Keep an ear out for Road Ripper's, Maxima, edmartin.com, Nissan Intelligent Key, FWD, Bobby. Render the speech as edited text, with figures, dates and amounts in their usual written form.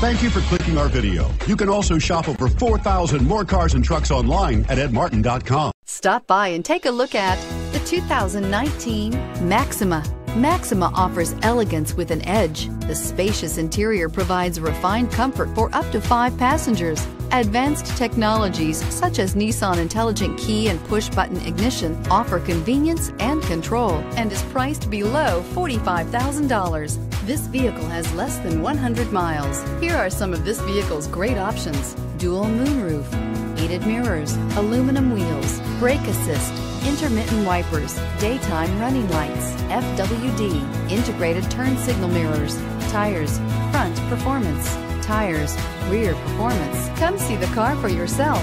Thank you for clicking our video. You can also shop over 4,000 more cars and trucks online at edmartin.com. Stop by and take a look at the 2019 Maxima. Maxima offers elegance with an edge. The spacious interior provides refined comfort for up to 5 passengers. Advanced technologies such as Nissan Intelligent Key and push-button ignition offer convenience and control, and is priced below $45,000. This vehicle has less than 100 miles. Here are some of this vehicle's great options: dual moonroof, heated mirrors, aluminum wheels, brake assist, intermittent wipers, daytime running lights, FWD, integrated turn signal mirrors, tires, front performance, tires, rear performance. Come see the car for yourself.